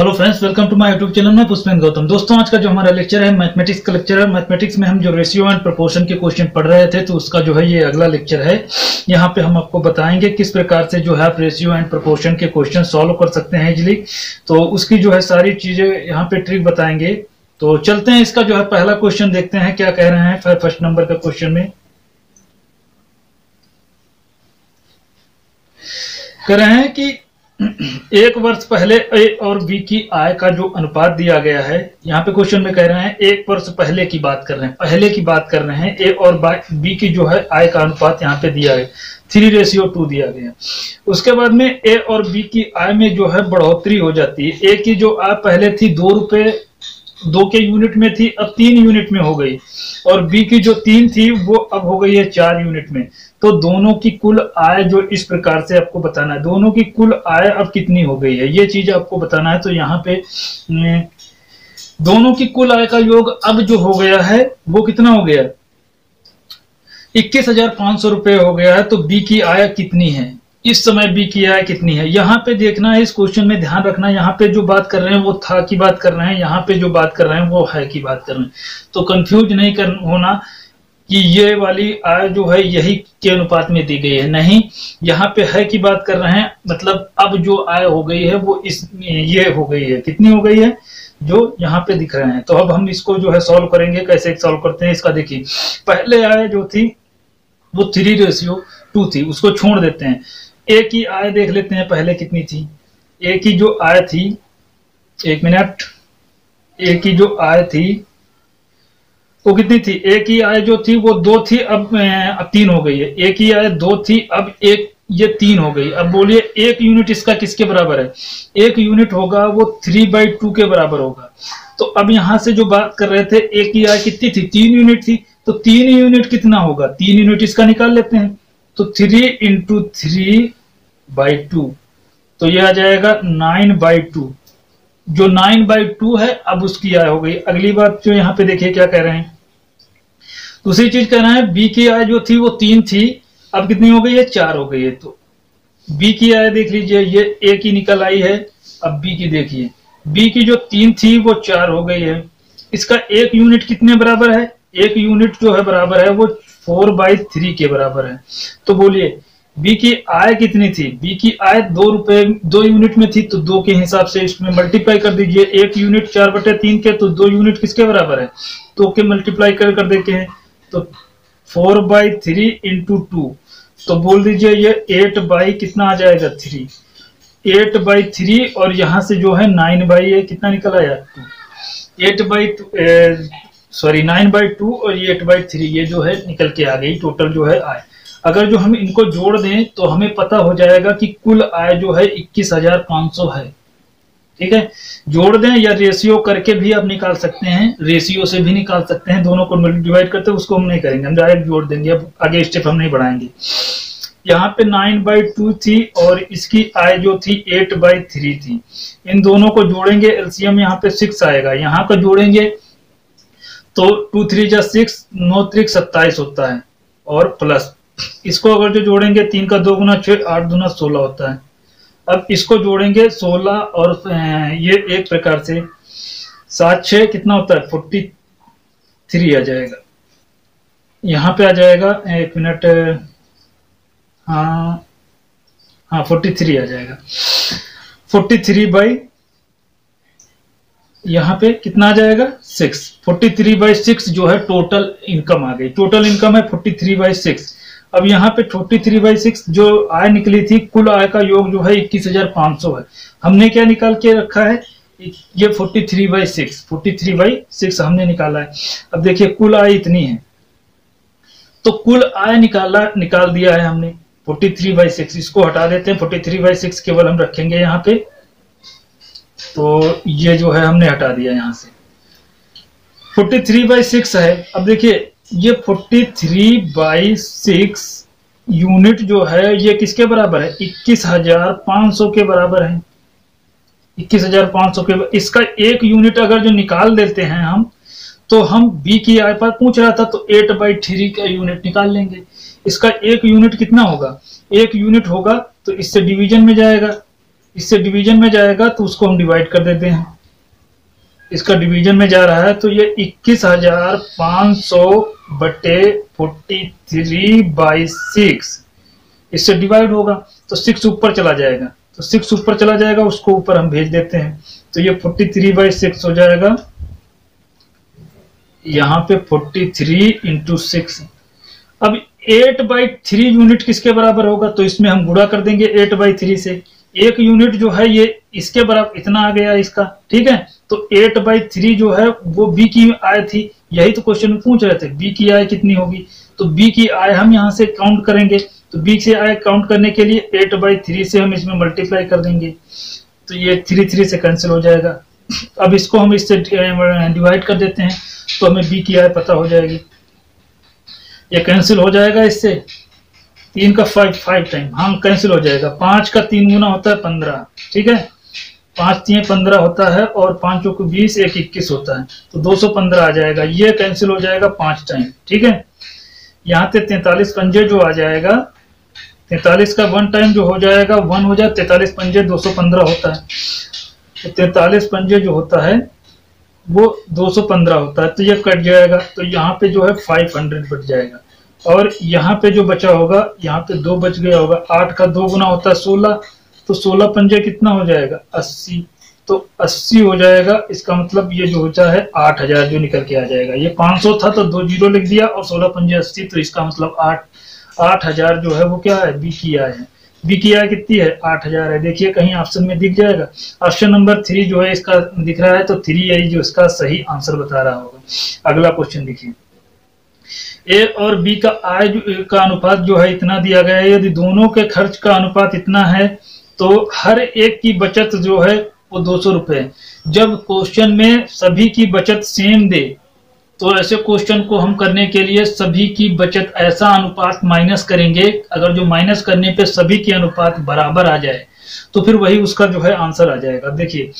Hello friends, welcome to my YouTube channel. मैं पुष्पेंद्र गौतम। दोस्तों, आज का जो हमारा लेक्चर है मैथमेटिक्स का लेक्चर है। मैथमेटिक्स में हम जो रेशियो एंड प्रोपोर्शन के क्वेश्चन पढ़ रहे थे तो उसका जो है ये अगला लेक्चर है। यहाँ पे हम आपको बताएंगे किस प्रकार से जो है आप रेशियो एंड प्रोपोर्शन के क्वेश्चन सॉल्व कर सकते हैं इजिली। तो उसकी जो है सारी चीजें यहाँ पे ट्रिक बताएंगे। तो चलते हैं, इसका जो है पहला क्वेश्चन देखते हैं क्या कह रहे हैं। फर्स्ट नंबर का क्वेश्चन में कह रहे हैं कि एक वर्ष पहले ए और बी की आय का जो अनुपात दिया गया है। यहाँ पे क्वेश्चन में कह रहे हैं एक वर्ष पहले की बात कर रहे हैं, पहले की बात कर रहे हैं। ए और बी की जो है आय का अनुपात यहाँ पे दिया है 3:2 दिया गया। उसके बाद में ए और बी की आय में जो है बढ़ोतरी हो जाती है। ए की जो आय पहले थी 2 रुपये 2 के यूनिट में थी, अब 3 यूनिट में हो गई, और बी की जो 3 थी वो अब हो गई है 4 यूनिट में। तो दोनों की कुल आय जो इस प्रकार से आपको बताना है, दोनों की कुल आय अब कितनी हो गई है ये चीज आपको बताना है। तो यहाँ पे दोनों की कुल आय का योग अब जो हो गया है वो कितना हो गया, 21,500 रुपये हो गया है। तो बी की आय कितनी है इस समय, बी की आय कितनी है यहाँ पे देखना है। इस क्वेश्चन में ध्यान रखना, यहाँ पे जो बात कर रहे हैं वो था की बात कर रहे हैं, यहाँ पे जो बात कर रहे हैं वो है की बात कर रहे हैं। तो कंफ्यूज नहीं होना कि ये वाली आय जो है यही के अनुपात में दी गई है, नहीं। यहाँ पे है की बात कर रहे हैं, मतलब अब जो आय हो गई है वो इस ये हो गई है, कितनी हो गई है जो यहाँ पे दिख रहे हैं। तो अब हम इसको जो है सॉल्व करेंगे। कैसे सॉल्व करते हैं इसका, देखिए। पहले आय जो थी वो 3:2 थी, उसको छोड़ देते हैं। ए की आय देख लेते हैं पहले कितनी थी। ए की जो आय थी, एक मिनट, ए की जो आय थी वो कितनी थी, ए की आय जो थी वो 2 थी, अब 3 हो गई है। ए की आय 2 थी, अब 1, ये 3 हो गई। अब बोलिए 1 यूनिट इसका किसके बराबर है, 1 यूनिट होगा वो 3/2 के बराबर होगा। तो अब यहाँ से जो बात कर रहे थे, ए की आय कितनी थी, 3 यूनिट थी, तो 3 यूनिट कितना होगा, 3 यूनिट इसका निकाल लेते हैं। तो 3 × 3/2, तो यह आ जाएगा 9/2। जो 9/2 है अब उसकी आय हो गई। अगली बात जो यहाँ पे देखिए क्या कह रहे हैं, दूसरी चीज कह रहे हैं बी की आय जो थी वो 3 थी, अब कितनी हो गई है, 4 हो गई है। तो बी की आय देख लीजिए, ये ए की निकल आई है, अब बी की देखिए। बी की जो 3 थी वो 4 हो गई है। इसका 1 यूनिट कितने बराबर है, 1 यूनिट जो है बराबर है वो 4/3 के बराबर है। तो बोलिए बी की आय कितनी थी, बी की आय 2 यूनिट में थी, तो 2 के हिसाब से इसमें मल्टीप्लाई कर दीजिए। 1 यूनिट 4/3 के, तो 2 यूनिट किसके बराबर है, 2 के मल्टीप्लाई कर देते हैं। तो 4/3 × 2, तो बोल दीजिए ये 8 कितना आ जाएगा, 3, 8/3, और यहाँ से जो है 9/8 कितना निकल आया, 2, 9/2 और ये 8/3, ये जो है निकल के आ गई टोटल जो है आय। अगर जो हम इनको जोड़ दें तो हमें पता हो जाएगा कि कुल आय जो है 21,500 है, ठीक है। जोड़ दें या रेशियो करके भी आप निकाल सकते हैं, रेशियो से भी निकाल सकते हैं, दोनों को डिवाइड करते हैं, उसको हम नहीं करेंगे, हम डायरेक्ट जोड़ देंगे। अब आगे स्टेप हम नहीं बढ़ाएंगे। यहाँ पे 9/2 थी और इसकी आय जो थी 8/3 थी, इन दोनों को जोड़ेंगे, एलसीएम यहाँ पे 6 आएगा, यहाँ का जोड़ेंगे तो 2×3 = 6, 9×3 = 27 होता है, और प्लस इसको अगर जो जोड़ेंगे 3 का 2 गुना 6, 8 दूना 16 होता है। अब इसको जोड़ेंगे 16 और ये एक प्रकार से 7×6 कितना होता है, 43 आ जाएगा, यहाँ पे आ जाएगा, एक मिनट, हाँ 43 आ जाएगा। 43 यहाँ पे कितना आ जाएगा, 6, 43/6 जो है टोटल इनकम आ गई। टोटल इनकम है 43/6। अब यहाँ पे 43/6 जो आय निकली थी, कुल आय का योग जो है 21,500 है। हमने क्या निकाल के रखा है, ये 43/6 हमने निकाला है। अब देखिए कुल आय इतनी है, तो कुल आय निकाल दिया है हमने 43/6, इसको हटा देते हैं, 43/6 केवल हम रखेंगे यहाँ पे, तो ये जो है हमने हटा दिया यहाँ से, 43/6 है। अब देखिए ये 43/6 यूनिट जो है ये किसके बराबर है, 21,500 के बराबर है, 21,500 के। इसका 1 यूनिट अगर जो निकाल देते हैं हम, तो हम बी की आय पर पूछ रहा था, तो 8/3 का यूनिट निकाल लेंगे। इसका 1 यूनिट कितना होगा, 1 यूनिट होगा, तो इससे डिवीजन में जाएगा, इससे डिवीजन में जाएगा तो उसको हम डिवाइड कर देते हैं। इसका डिवीजन में जा रहा है तो ये 21,500/43/6 इससे डिवाइड होगा तो 6 ऊपर चला जाएगा, तो 6 ऊपर चला जाएगा उसको ऊपर हम भेज देते हैं। तो ये 43/6 हो जाएगा, यहाँ पे 43 × 6। अब 8/3 यूनिट किसके बराबर होगा तो इसमें हम गुणा कर देंगे 8/3 से। एक यूनिट जो है ये इसके बराबर इतना आ गया इसका, ठीक है। तो 8/3 जो है वो बी की आय थी, यही तो क्वेश्चन में पूछ रहे थे, बी की आय कितनी होगी। तो बी की आय हम यहाँ से काउंट करेंगे, तो बी से आय काउंट करने के लिए 8/3 से हम इसमें मल्टीप्लाई कर देंगे, तो ये 3 से कैंसिल हो जाएगा। अब इसको हम इससे डिवाइड कर देते हैं तो हमें बी की आय पता हो जाएगी। ये कैंसिल हो जाएगा इससे, 3 का 5 टाइम हम कैंसिल हो जाएगा। 5 का 3 गुना होता है 15, ठीक है। 5 3 15 होता है और 5 चौके 20 1 21 होता है, तो 215 आ जाएगा। ये कैंसिल हो जाएगा 5 टाइम, ठीक है। यहाँ पे 43 पंजे जो आ जाएगा, 43 का 1 टाइम जो हो जाएगा 1 हो जाए, 43 पंजे 215 होता है। तो 43 पंजे जो होता है वो 215 होता है, तो ये कट जाएगा। तो यहाँ पे जो है 500 बच जाएगा और यहाँ पे जो बचा होगा, यहाँ पे 2 बच गया होगा। 8 का 2 गुना होता है 16, तो 16 पंजे कितना हो जाएगा 80, तो 80 हो जाएगा। इसका मतलब ये जो होता है 8000 जो निकल के आ जाएगा। ये 500 था तो 2 0 लिख दिया और 16 पंजे 80, तो इसका मतलब 8000 जो है वो क्या है, बी की आय है। बी की आय कितनी है 8000 है। देखिए कहीं ऑप्शन में दिख जाएगा, ऑप्शन नंबर 3 जो है इसका दिख रहा है, तो 3 यही जो इसका सही आंसर बता रहा होगा। अगला क्वेश्चन देखिए, ए और बी का आय का अनुपात जो है इतना दिया गया है, यदि दोनों के खर्च का अनुपात इतना है तो हर एक की बचत जो है वो 200 रुपये। जब क्वेश्चन में सभी की बचत सेम दे तो ऐसे क्वेश्चन को हम करने के लिए सभी की बचत ऐसा अनुपात माइनस करेंगे। अगर जो माइनस करने पे सभी की अनुपात बराबर आ जाए तो फिर वही उसका जो है आंसर आ जाएगा। देखिए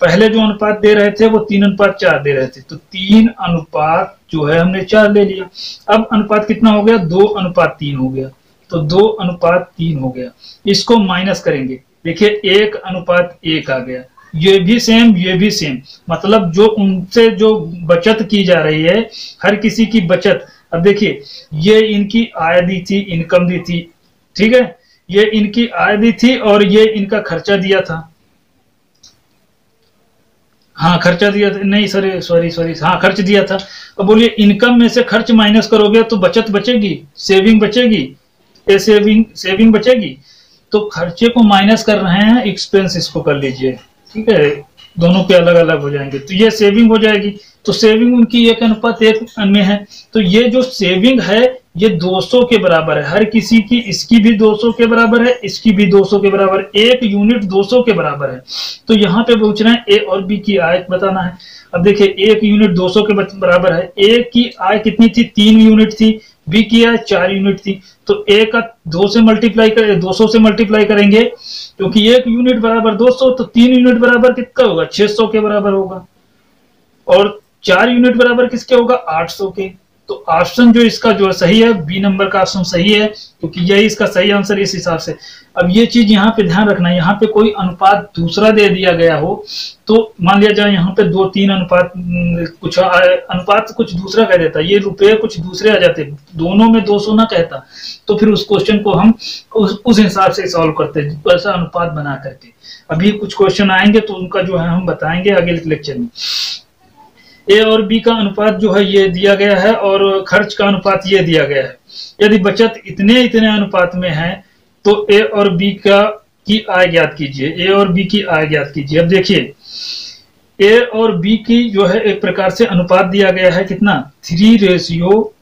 पहले जो अनुपात दे रहे थे वो 3:4 दे रहे थे, तो 3 अनुपात जो है हमने 4 ले लिया। अब अनुपात कितना हो गया 2:3 हो गया, तो 2:3 हो गया। इसको माइनस करेंगे, देखिए 1:1 आ गया। ये भी सेम, ये भी सेम, मतलब जो उनसे जो बचत की जा रही है हर किसी की बचत। अब देखिए ये इनकी आय दी थी, इनकम दी थी, ठीक है। ये इनकी आय दी थी और ये इनका खर्चा दिया था, हाँ खर्चा दिया था, नहीं सॉरी सॉरी सॉरी हाँ खर्च दिया था। अब बोलिए इनकम में से खर्च माइनस करोगे तो बचत बचेगी, सेविंग बचेगी, ये सेविंग बचेगी। तो खर्चे को माइनस कर रहे हैं, एक्सपेंस इसको कर लीजिए, ठीक है। दोनों के अलग अलग हो जाएंगे तो ये सेविंग हो जाएगी। तो सेविंग उनकी 1:1 में है, तो ये जो सेविंग है ये 200 के बराबर है हर किसी की। इसकी भी 200 के बराबर है, इसकी भी 200 के बराबर, एक यूनिट 200 के बराबर है। तो यहाँ पे पूछ रहे हैं ए और बी की आय बताना है। अब देखिए एक यूनिट 200 के बराबर है, ए की आय कितनी थी 3 यूनिट थी, बी की आय 4 यूनिट थी। तो ए का 200 से मल्टीप्लाई करेंगे क्योंकि 1 यूनिट बराबर 200, तो 3 यूनिट बराबर कितना होगा 600 के बराबर होगा और 4 यूनिट बराबर किसके होगा 800 के। तो ऑप्शन जो इसका जो सही है बी नंबर का ऑप्शन सही है, क्योंकि यही इसका सही आंसर इस हिसाब से। अब ये चीज यहाँ पे ध्यान रखना है, यहाँ पे कोई अनुपात दूसरा दे दिया गया हो तो मान लिया जाए यहाँ पे 2 3 अनुपात कुछ अनुपात कुछ दूसरा कह देता, ये रुपये कुछ दूसरे आ जाते, दोनों में 200 ना कहता, तो फिर उस क्वेश्चन को हम उस हिसाब से सॉल्व करते ऐसा अनुपात बना करके। अभी कुछ क्वेश्चन आएंगे तो उनका जो है हम बताएंगे अगले लेक्चर में। ए और बी का अनुपात जो है ये दिया गया है और खर्च का अनुपात ये दिया गया है। यदि बचत इतने इतने अनुपात में है तो ए और बी की आय ज्ञात कीजिए, ए और बी की आय ज्ञात कीजिए। अब देखिए ए और बी की जो है एक प्रकार से अनुपात दिया गया है, कितना 3:2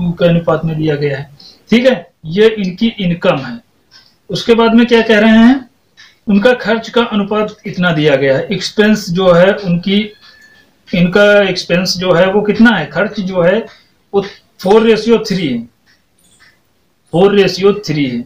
के अनुपात में दिया गया है, ठीक है। ये इनकी इनकम है, उसके बाद में क्या कह रहे हैं उनका खर्च का अनुपात इतना दिया गया है। एक्सपेंस जो है उनकी, इनका एक्सपेंस जो है वो कितना है, खर्च जो है वो 4:3 है, 4:3 है।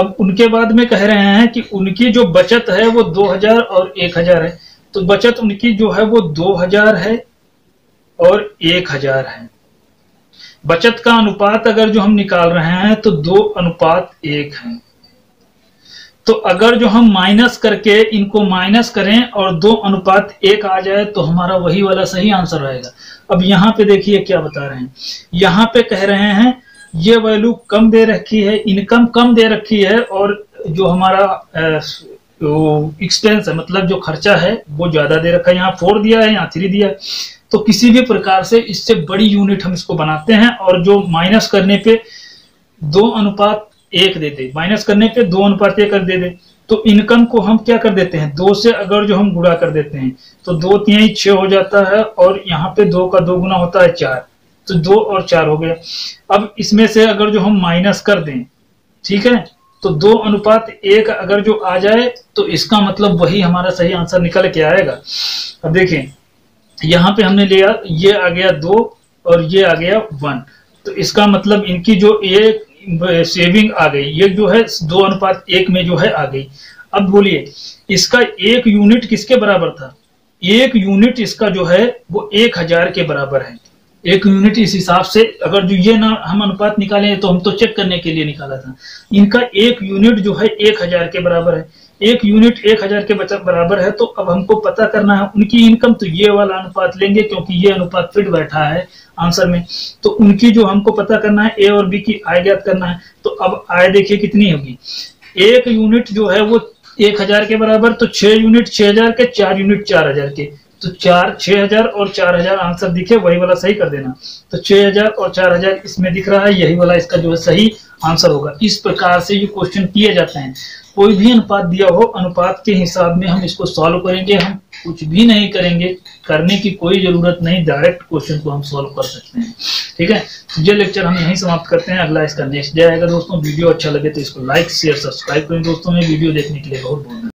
अब उनके बाद में कह रहे हैं कि उनकी जो बचत है वो 2000 और 1000 है, तो बचत उनकी जो है वो 2000 है और 1000 है। बचत का अनुपात अगर जो हम निकाल रहे हैं तो 2:1 है। तो अगर जो हम माइनस करके इनको माइनस करें और 2:1 आ जाए तो हमारा वही वाला सही आंसर रहेगा। अब यहाँ पे देखिए क्या बता रहे हैं, यहाँ पे कह रहे हैं ये वैल्यू कम दे रखी है, इनकम कम दे रखी है और जो हमारा एक्सपेंस है मतलब जो खर्चा है वो ज्यादा दे रखा है, यहाँ 4 दिया है, यहाँ 3 दिया है। तो किसी भी प्रकार से इससे बड़ी यूनिट हम इसको बनाते हैं और जो माइनस करने पे 2:1 दे दे, माइनस करने पे 2:1 कर दे दे। तो इनकम को हम क्या कर देते हैं 2 से अगर जो हम गुणा कर देते हैं तो 2 3 6 हो जाता है और यहाँ पे 2 का 2 गुना होता है 4, तो 2 और 4 हो गया। अब इसमें से अगर जो हम माइनस कर दें, ठीक है, तो 2:1 अगर जो आ जाए तो इसका मतलब वही हमारा सही आंसर निकल के आएगा। अब देखें यहाँ पे हमने लिया, ये आ गया 2 और ये आ गया 1, तो इसका मतलब इनकी जो एक सेविंग आ गई, ये जो है 2:1 में जो है आ गई। अब बोलिए इसका 1 यूनिट किसके बराबर था, 1 यूनिट इसका जो है वो 1000 के बराबर है। 1 यूनिट इस हिसाब से अगर जो ये ना हम अनुपात निकालें तो हम तो चेक करने के लिए निकाला था, इनका 1 यूनिट जो है 1000 के बराबर है। 1 यूनिट 1000 के बराबर है तो अब हमको पता करना है उनकी इनकम, तो ये वाला अनुपात लेंगे क्योंकि ये अनुपात फिट बैठा है आंसर में। तो उनकी जो हमको पता करना है ए और बी की आय ज्ञात करना है, तो अब आय देखिए कितनी होगी, 1 यूनिट जो है वो 1000 के बराबर, तो 6 यूनिट 6000 के, 4 यूनिट 4000 के, तो 4 6000 और 4000 आंसर दिखे वही वाला सही कर देना। तो 6000 और 4000 इसमें दिख रहा है, यही वाला इसका जो है सही आंसर होगा। इस प्रकार से ये क्वेश्चन किए जाते हैं, कोई भी अनुपात दिया हो अनुपात के हिसाब में हम इसको सॉल्व करेंगे, हम कुछ भी नहीं करेंगे, करने की कोई जरूरत नहीं, डायरेक्ट क्वेश्चन को हम सॉल्व कर सकते हैं। ठीक है, तो ये लेक्चर हम यहीं समाप्त करते हैं, अगला इसका नेक्स्ट डे आएगा। दोस्तों वीडियो अच्छा लगे तो इसको लाइक शेयर सब्सक्राइब करें। दोस्तों में वीडियो देखने के लिए बहुत बहुत